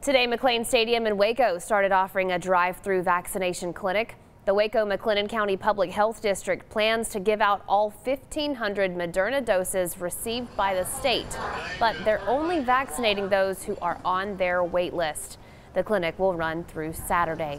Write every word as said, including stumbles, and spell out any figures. Today, McLane Stadium in Waco started offering a drive-through vaccination clinic. The Waco-McLennan County Public Health District plans to give out all fifteen hundred Moderna doses received by the state, but they're only vaccinating those who are on their wait list. The clinic will run through Saturday.